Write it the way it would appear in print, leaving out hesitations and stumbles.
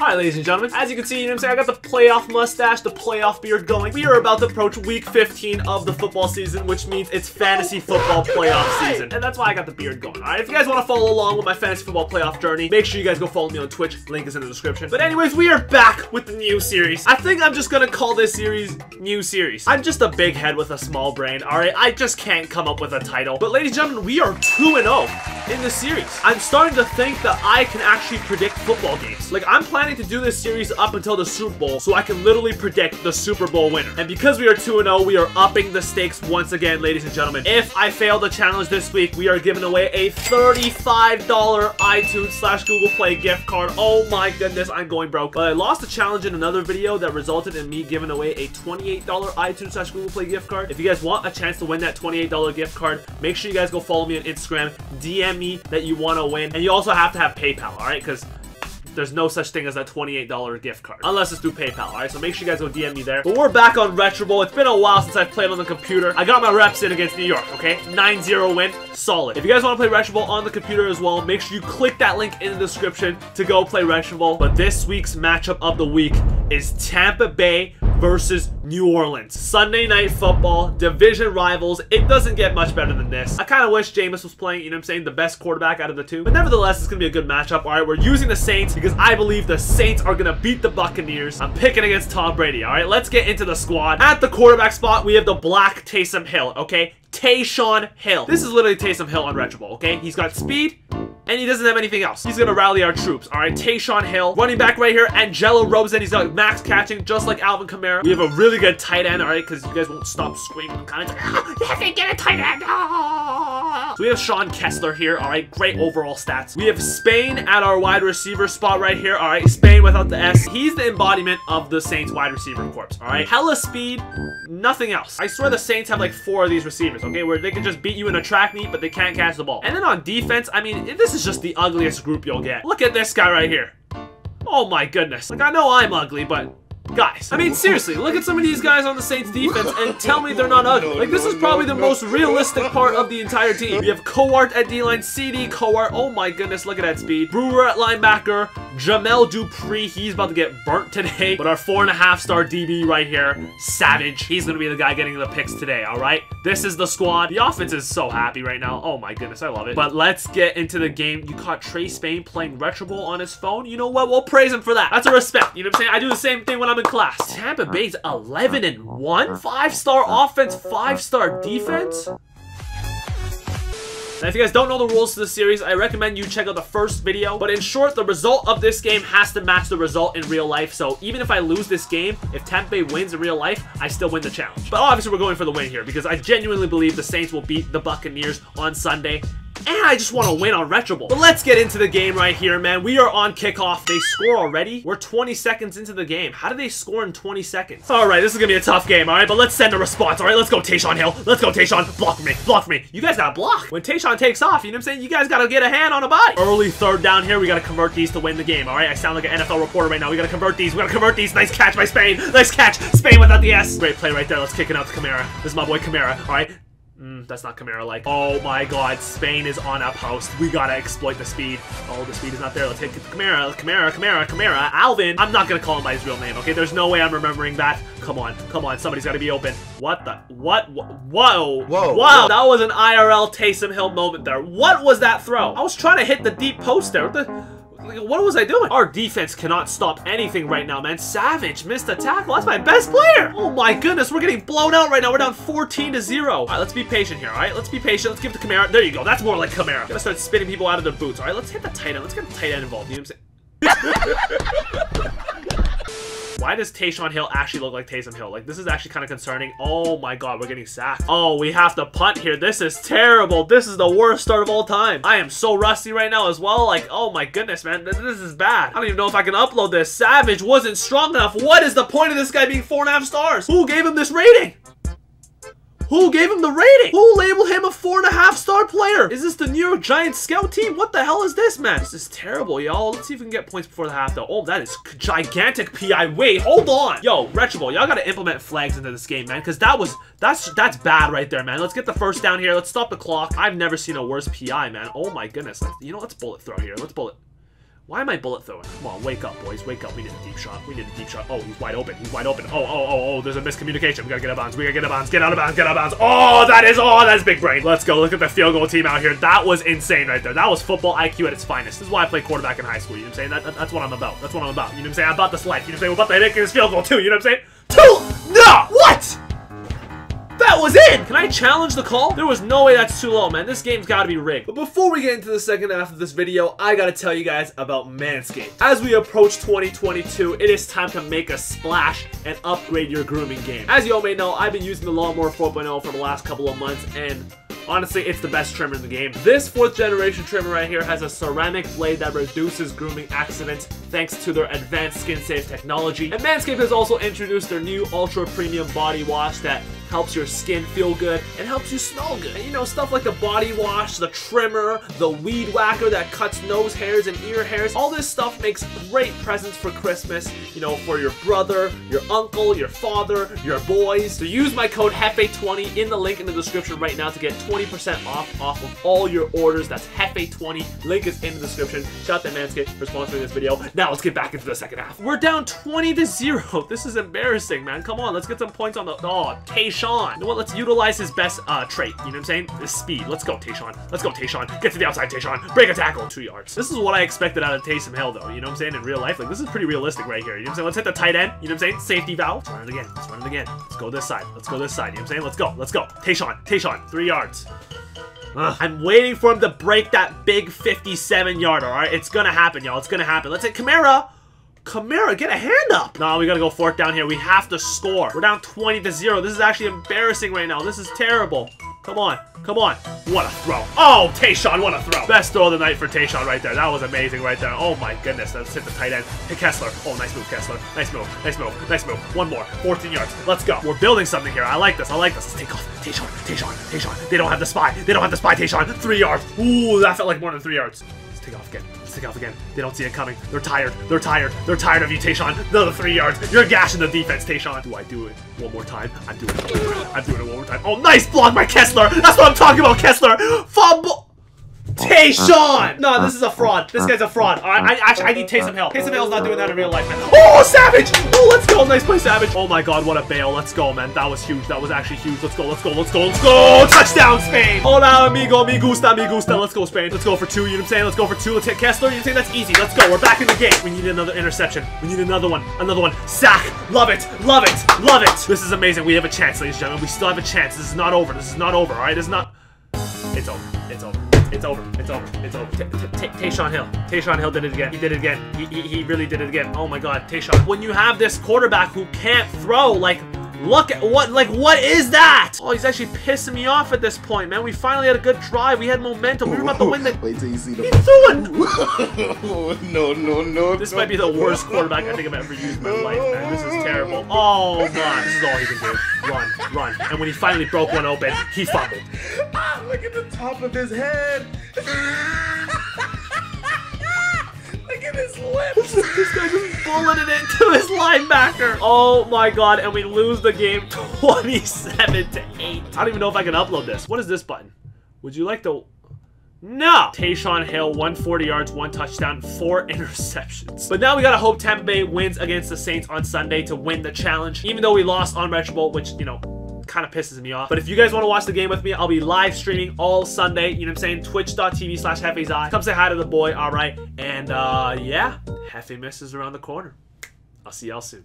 Hi, ladies and gentlemen. As you can see, you know what I'm saying, I got the playoff mustache, the playoff beard going. We are about to approach week 15 of the football season, which means it's fantasy football playoff season. And that's why I got the beard going, alright? If you guys want to follow along with my fantasy football playoff journey, make sure you guys go follow me on Twitch. Link is in the description. But anyways, we are back with the new series. I think I'm just gonna call this series New Series. I'm just a big head with a small brain, alright? I just can't come up with a title. But ladies and gentlemen, we are 2-0 in this series. I'm starting to think that I can actually predict football games. Like, I'm planning to do this series up until the Super Bowl, so I can literally predict the Super Bowl winner. And because we are 2-0, we are upping the stakes once again, ladies and gentlemen. If I fail the challenge this week, we are giving away a $35 iTunes/Google Play gift card. Oh my goodness, I'm going broke. But I lost the challenge in another video that resulted in me giving away a $28 iTunes/Google Play gift card. If you guys want a chance to win that $28 gift card, make sure you guys go follow me on Instagram, DM me that you want to win, and you also have to have PayPal, all right? Because there's no such thing as a $28 gift card. Unless it's through PayPal, alright? So make sure you guys go DM me there. But we're back on Retro Bowl. It's been a while since I've played on the computer. I got my reps in against New York, okay? 9-0 win. Solid. If you guys want to play Retro Bowl on the computer as well, make sure you click that link in the description to go play Retro Bowl. But this week's matchup of the week is Tampa Bay versus New Orleans. Sunday Night Football, division rivals. It doesn't get much better than this. I kind of wish Jameis was playing, you know what I'm saying, the best quarterback out of the two. But nevertheless, it's going to be a good matchup. All right, we're using the Saints because I believe the Saints are going to beat the Buccaneers. I'm picking against Tom Brady. All right, let's get into the squad. At the quarterback spot, we have the black Taysom Hill, okay? Taysom Hill. This is literally Taysom Hill on Retro Bowl, okay? He's got speed, and he doesn't have anything else. He's gonna rally our troops, all right? Taysom Hill. Running back right here, Angelo Robeson. He's got max catching, just like Alvin Kamara. We have a really good tight end, all right? Because you guys won't stop screaming in the comments. Oh, you have to get a tight end. Oh. So we have Sean Kessler here, all right? Great overall stats. We have Spain at our wide receiver spot right here, all right? Spain without the S. He's the embodiment of the Saints wide receiver corps, all right? Hella speed, nothing else. I swear the Saints have like 4 of these receivers, okay? Where they can just beat you in a track meet, but they can't catch the ball. And then on defense, I mean, this is just the ugliest group you'll get. Look at this guy right here. Oh my goodness. Like, I know I'm ugly, but guys, I mean, seriously, look at some of these guys on the Saints defense and tell me they're not ugly. Like, this is probably the most realistic part of the entire team. We have Cowart at D-line, CD Cowart. Oh my goodness, look at that speed. Brewer at linebacker, Jamel Dupree. He's about to get burnt today, but our 4.5-star DB right here, Savage. He's going to be the guy getting the picks today, all right? This is the squad. The offense is so happy right now. Oh my goodness, I love it. But let's get into the game. You caught Trey Spain playing Retro Bowl on his phone. You know what? We'll praise him for that. That's a respect. You know what I'm saying? I do the same thing when I'm in class. Tampa Bay's 11-1, 5-star offense, 5-star defense. Now, if you guys don't know the rules to the series, I recommend you check out the first video. But in short, the result of this game has to match the result in real life. So even if I lose this game, if Tampa Bay wins in real life, I still win the challenge. But obviously, we're going for the win here because I genuinely believe the Saints will beat the Buccaneers on Sunday. And I just want to win on Retro Bowl. But let's get into the game right here, man. We are on kickoff. They score already. We're 20 seconds into the game. How do they score in 20 seconds? All right, this is going to be a tough game, all right? But let's send a response, all right? Let's go, Taysom Hill. Let's go, Taysom. Block me. Block me. You guys got to block. When Taysom takes off, you know what I'm saying? You guys got to get a hand on a body. Early third down here. We got to convert these to win the game, all right? I sound like an NFL reporter right now. We got to convert these. We got to convert these. Nice catch by Spain. Nice catch. Spain without the S. Great play right there. Let's kick it out to Kamara. This is my boy Kamara, all right? That's not Kamara-like. Oh my god, Spain is on a post. We gotta exploit the speed. Oh, the speed is not there. Let's hit Kamara, Kamara, Kamara, Kamara. Alvin, I'm not gonna call him by his real name, okay? There's no way I'm remembering that. Come on, come on, somebody's gotta be open. What the, what, whoa. Whoa. Wow, that was an IRL Taysom Hill moment there. What was that throw? I was trying to hit the deep post there. What was I doing? Our defense cannot stop anything right now, man. Savage missed a tackle. That's my best player. Oh my goodness, we're getting blown out right now. We're down 14-0. All right, let's be patient here, all right? Let's be patient. Let's give it to Kamara. There you go. That's more like Kamara. Gotta start spinning people out of their boots, all right? Let's hit the tight end. Let's get the tight end involved. You know what I'm saying? Why does Taysom Hill actually look like Taysom Hill? Like, this is actually kind of concerning. Oh my god, we're getting sacked. Oh, we have to punt here. This is terrible. This is the worst start of all time. I am so rusty right now as well. Like, oh my goodness, man. This is bad. I don't even know if I can upload this. Savage wasn't strong enough. What is the point of this guy being 4.5 stars? Who gave him this rating? Who gave him the rating? Who labeled him a 4.5-star player? Is this the New York Giants scout team? What the hell is this, man? This is terrible, y'all. Let's see if we can get points before the half, though. Oh, that is gigantic PI. Wait, hold on. Yo, Retro Bowl, y'all gotta implement flags into this game, man, because that's bad right there, man. Let's get the first down here. Let's stop the clock. I've never seen a worse PI, man. Oh, my goodness. You know, let's bullet throw here. Let's bullet. Why am I bullet throwing? Come on, wake up, boys. Wake up. We need a deep shot. We need a deep shot. Oh, he's wide open. He's wide open. Oh, oh, oh, oh. There's a miscommunication. We gotta get out of bounds. We gotta get out of bounds. Get out of bounds. Get out of bounds. Oh, that is, oh, that's big brain. Let's go. Look at the field goal team out here. That was insane right there. That was football IQ at its finest. This is why I played quarterback in high school. You know what I'm saying? That's what I'm about. That's what I'm about. You know what I'm saying? I'm about this life. You know what I'm saying? We're about to hit this field goal too. You know what I'm saying? Two. No. What? That was in! Can I challenge the call? There was no way that's too low, man. This game's gotta be rigged. But before we get into the second half of this video, I gotta tell you guys about Manscaped. As we approach 2022, it is time to make a splash and upgrade your grooming game. As you all may know, I've been using the Lawnmower 4.0 for the last couple of months, and honestly, it's the best trimmer in the game. This 4th generation trimmer right here has a ceramic blade that reduces grooming accidents thanks to their advanced skin-safe technology. And Manscaped has also introduced their new ultra-premium body wash that helps your skin feel good and helps you smell good. And you know, stuff like the body wash, the trimmer, the weed whacker that cuts nose hairs and ear hairs, all this stuff makes great presents for Christmas, you know, for your brother, your uncle, your father, your boys. So use my code JEFE20 in the link in the description right now to get 20% off of all your orders. That's JEFE20. Link is in the description. Shout out to Manscaped for sponsoring this video. Now let's get back into the second half. We're down 20-0. This is embarrassing, man. Come on, let's get some points on the... Oh, Taysom. You know what? Let's utilize his best trait. You know what I'm saying? His speed. Let's go, Taysom. Let's go, Taysom. Get to the outside, Taysom. Break a tackle. 2 yards. This is what I expected out of Taysom Hill, though. You know what I'm saying? In real life, like, this is pretty realistic right here. You know what I'm saying? Let's hit the tight end. You know what I'm saying? Safety valve. Let's run it again. Let's run it again. Let's go this side. Let's go this side. You know what I'm saying? Let's go. Let's go. Taysom. Taysom. 3 yards. I'm waiting for him to break that big 57-yarder, all right? It's gonna happen, y'all. It's gonna happen. Let's hit Kamara. Kamara, get a hand up. Nah, we gotta go fourth down here. We have to score. We're down 20-0. This is actually embarrassing right now. This is terrible. Come on. Come on. What a throw. Oh, Taysom, what a throw. Best throw of the night for Taysom right there. That was amazing right there. Oh, my goodness. Let's hit the tight end. Hit Kessler. Oh, nice move, Kessler. Nice move. Nice move. Nice move. One more. 14 yards. Let's go. We're building something here. I like this. I like this. Let's take off. Taysom. Taysom. Taysom. They don't have the spy. They don't have the spy, Taysom. 3 yards. Ooh, that felt like more than 3 yards. Let's take off again. Let's take off again. They don't see it coming. They're tired. They're tired. They're tired of you, Taysom. Another 3 yards. You're gashing the defense, Taysom. Do I do it one more time? I'm doing it. I'm doing it one more time. Oh, nice block by Kessler. That's what I'm talking about, Kessler. Fumble. Taysom. No, this is a fraud. This guy's a fraud. I need Taysom Hill. Taysom Hill's not doing that in real life, man. Oh, Savage. Oh, let's go. Nice play, Savage. Oh, my God. What a bail. Let's go, man. That was huge. That was actually huge. Let's go. Let's go. Let's go. Let's go. Touchdown, Spain. Hola, amigo. Me gusta. Me gusta. Let's go, Spain. Let's go for 2. You know what I'm saying? Let's go for 2. Let's hit Kessler. You know what I'm saying? That's easy. Let's go. We're back in the game. We need another interception. We need another one. Another one. Sack. Love it. Love it. Love it. This is amazing. We have a chance, ladies and gentlemen. We still have a chance. This is not over. This is not over. All right? This is not... It's over. It's over. It's over. It's over. It's over. Taysom Hill. Taysom Hill did it again. He did it again. He really did it again. Oh my God, Taysom. When you have this quarterback who can't throw, like, look at what, like, what is that? Oh, he's actually pissing me off at this point, man. We finally had a good drive. We had momentum. We were about to win the... Wait till you see the... He's doing... No, no, no. This might be the worst quarterback I think I've ever used in my life, man. This is terrible. Oh, God. This is all he can do. Run, run. And when he finally broke one open, he fumbled. Ah, look at the top of his head. His lips. This guy just bulleted it to his linebacker. Oh my God, and we lose the game 27-8. I don't even know if I can upload this. What is this button? Would you like to... No! Taysom Hill, 140 yards, 1 touchdown, 4 interceptions. But now we gotta hope Tampa Bay wins against the Saints on Sunday to win the challenge, even though we lost on Retro Bowl, which, you know, kind of pisses me off. But if you guys want to watch the game with me, I'll be live streaming all Sunday. You know what I'm saying? Twitch.tv/JefeZhai. Come say hi to the boy, all right? And yeah, Jefe misses around the corner. I'll see y'all soon.